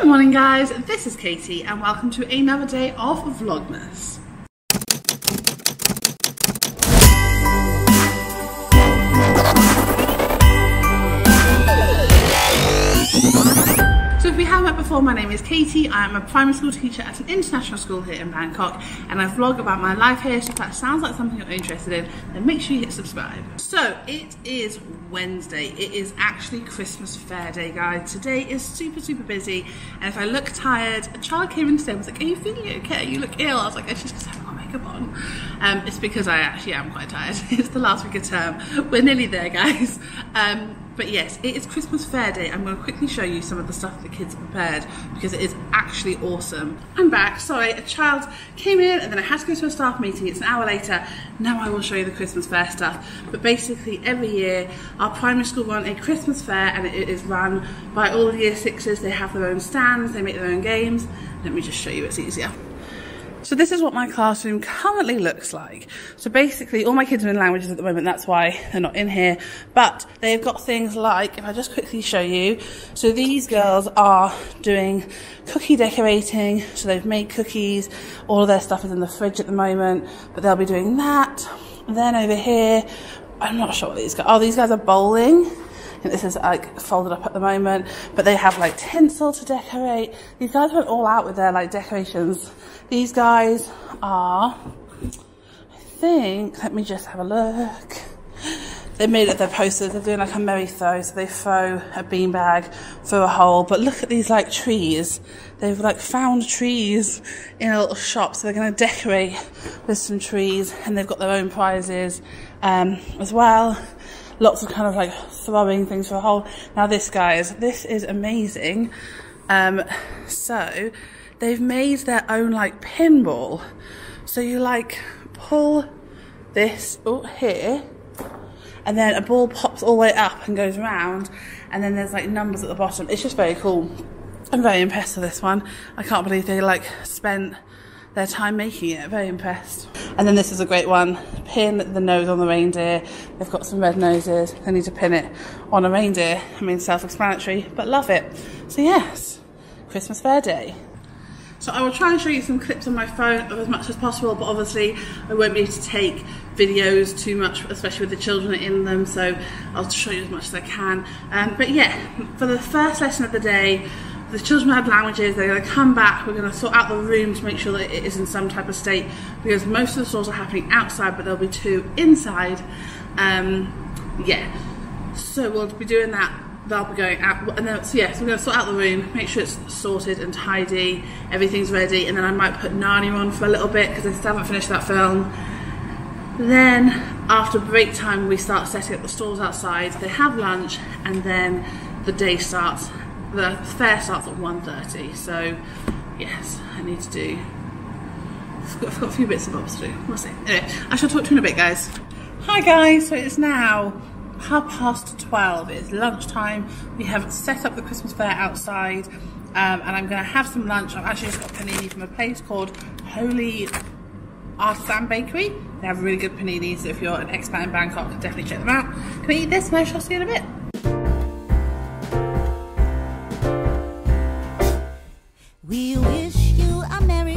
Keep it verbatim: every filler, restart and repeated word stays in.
Good morning guys, this is Katie and welcome to another day of Vlogmas. So if we haven't met before, my name is Katie. I am a primary school teacher at an international school here in Bangkok and I vlog about my life here, so if that sounds like something you're interested in, then make sure you hit subscribe. So it is Wednesday. It is actually Christmas Fair Day, guys. Today is super, super busy and if I look tired, a child came in today and was like, are you feeling okay? You look ill. I was like, it's just because I haven't got makeup on. Um, it's because I actually am quite tired. It's the last week of term. We're nearly there, guys. Um, But yes, it is Christmas Fair Day. I'm going to quickly show you some of the stuff the kids prepared because it is actually awesome. I'm back. Sorry, a child came in and then I had to go to a staff meeting. It's an hour later. Now I will show you the Christmas Fair stuff. But basically every year our primary school run a Christmas Fair and it is run by all the year sixes. They have their own stands. They make their own games. Let me just show you. It's easier. So this is what my classroom currently looks like. So basically all my kids are in languages at the moment, that's why they're not in here. But they've got things like, if I just quickly show you, so these girls are doing cookie decorating, so they've made cookies, all of their stuff is in the fridge at the moment, but they'll be doing that. And then over here, I'm not sure what these guys are, oh these guys are bowling. And this is like folded up at the moment, but they have like tinsel to decorate. These guys went all out with their like decorations. These guys are, I think, let me just have a look. They made up their posters. They're doing like a merry throw, so they throw a beanbag through a hole. But look at these like trees. They've like found trees in a little shop, so they're going to decorate with some trees, and they've got their own prizes um, as well. Lots of kind of like throwing things for a hole. Now this, guys, this is amazing. Um, so they've made their own like pinball. So you like pull this up here and then a ball pops all the way up and goes round. And then there's like numbers at the bottom. It's just very cool. I'm very impressed with this one. I can't believe they like spent their time making it, very impressed. And then this is a great one, pin the nose on the reindeer. They've got some red noses, they need to pin it on a reindeer. I mean, self-explanatory, but love it. So yes, Christmas Fair Day. So I will try and show you some clips on my phone of as much as possible, but obviously I won't be able to take videos too much, especially with the children in them, so I'll show you as much as I can. Um, but yeah, for the first lesson of the day, the children had languages, they're going to come back, we're going to sort out the room to make sure that it is in some type of state because most of the stores are happening outside but there'll be two inside. Um, yeah, so we'll be doing that, they'll be going out, and then, so yes, yeah, so we're going to sort out the room, make sure it's sorted and tidy, everything's ready, and then I might put Narnia on for a little bit because I still haven't finished that film. Then after break time we start setting up the stalls outside, they have lunch and then the day starts. The fair starts at one thirty, so yes, I need to do, I've got, I've got a few bits and bobs to do, we'll see. Anyway, I shall talk to you in a bit, guys. Hi guys, so it's now half past twelve, it's lunchtime, we have set up the Christmas fair outside, um, and I'm going to have some lunch. I've actually just got panini from a place called Holy Artisan Bakery. They have really good paninis, so if you're an expat in Bangkok, definitely check them out. Can I eat this and I shall see you in a bit. We wish you a Merry